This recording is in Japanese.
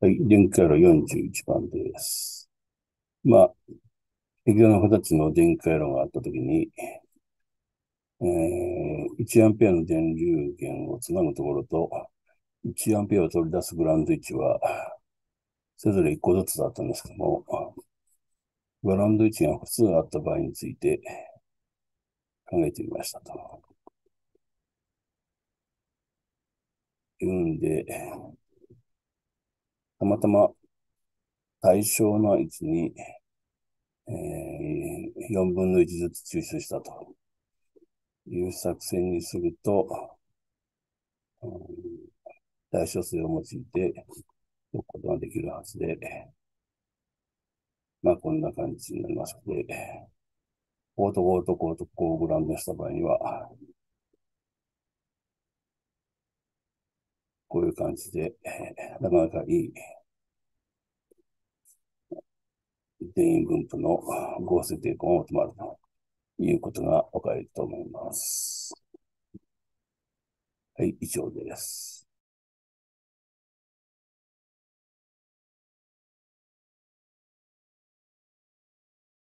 はい、電回路41番です。まあ、液状の形の電回路があったときに、1アンペアの電流源をつなぐところと、1アンペアを取り出すグラウンド位置は、それぞれ1個ずつだったんですけども、グラウンド位置が複数あった場合について考えてみましたと。たまたま対象の位置に、4分の1ずつ抽出したという作戦にすると、代償数を用いて解くことができるはずで、まあこんな感じになりますので、こうとこうとこうとこうグランドした場合には、こういう感じで、なかなかいい電位分布の合成抵抗が求まるということがわかると思います。はい、以上です。